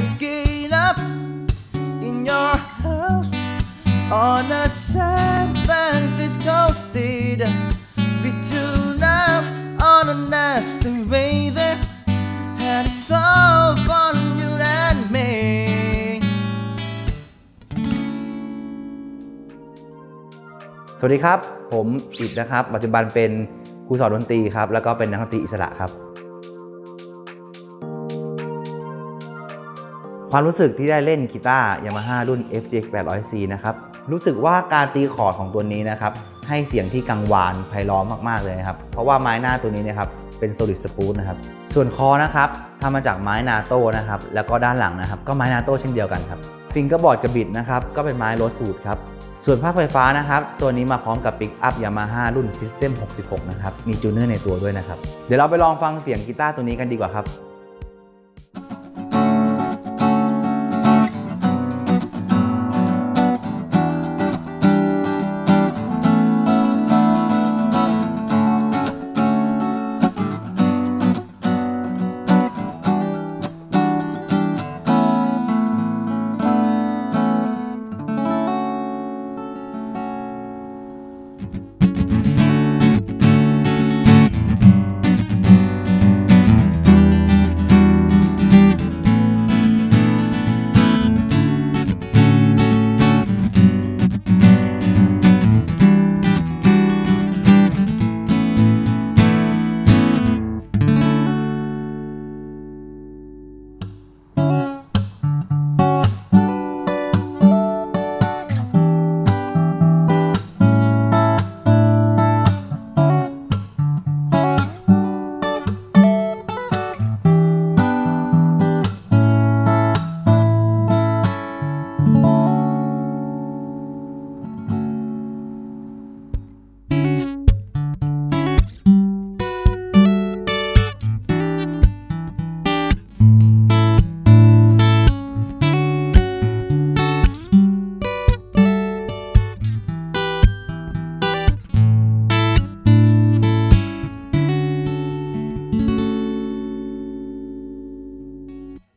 pick it up in your house on a San Francisco street. We tuned out on a nasty waiver, and it's all for you and me. สวัสดีครับผมอิดนะครับปัจจุบันเป็นครูสอนดนตรีครับแล้วก็เป็นนักดนตรีอิสระครับความรู้สึกที่ได้เล่นกีตาร์ Yamaha รุ่น FGX800C นะครับรู้สึกว่าการตีคอร์ดของตัวนี้นะครับให้เสียงที่กังวานไพเราะมากๆเลยนะครับเพราะว่าไม้หน้าตัวนี้นะครับเป็น Solid Spruce นะครับส่วนคอนะครับทำมาจากไม้นาโต้นะครับแล้วก็ด้านหลังนะครับก็ไม้นาโต้เช่นเดียวกันครับฟิงเกอร์บอร์ดกับบิดนะครับก็เป็นไม้ Rosewood ครับส่วนภาคไฟฟ้านะครับตัวนี้มาพร้อมกับปิกอัพ Yamaha รุ่น System 66 นะครับมีจูเนอร์ในตัวด้วยนะครับเดี๋ยวเราไปลองฟังเสียงกีตาร์ตัวนี้กันดีกว่าครับ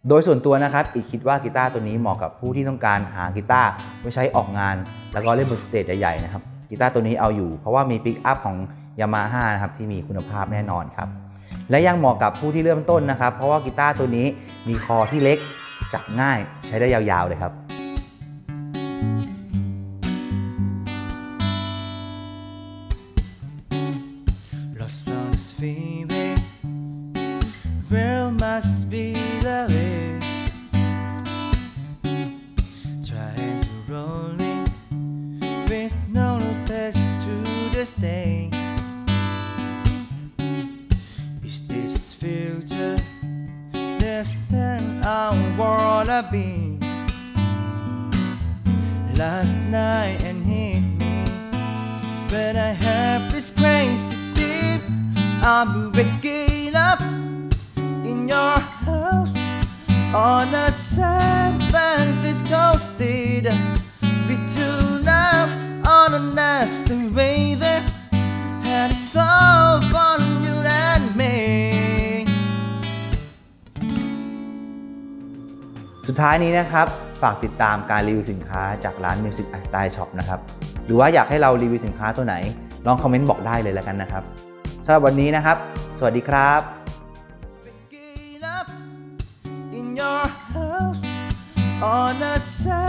โดยส่วนตัวนะครับอีกคิดว่ากีตาร์ตัวนี้เหมาะกับผู้ที่ต้องการหากีตาร์ไว้ใช้ออกงานแล้วก็เล่นบนสเตจใหญ่ๆนะครับกีตาร์ตัวนี้เอาอยู่เพราะว่ามีปิกอัพของ Yamaha นะครับที่มีคุณภาพแน่นอนครับและยังเหมาะกับผู้ที่เริ่มต้นนะครับเพราะว่ากีตาร์ตัวนี้มีคอที่เล็กจับง่ายใช้ได้ยาวๆเลยครับMust be the way. Trying to roll it with no attach to the stage. Is this future less than I wanna be? Last night and hit me, but I have this crazy deep. I'm waking up.Your house on a San Francisco street. We tuned out on a nasty waiver, and it's all for you and me. สุดท้ายนี้นะครับฝากติดตามการรีวิวสินค้าจากร้าน Music i-Style Shop นะครับหรือว่าอยากให้เรารีวิวสินค้าตัวไหนลองคอมเมนต์บอกได้เลยแล้วกันนะครับสำหรับวันนี้นะครับสวัสดีครับon a side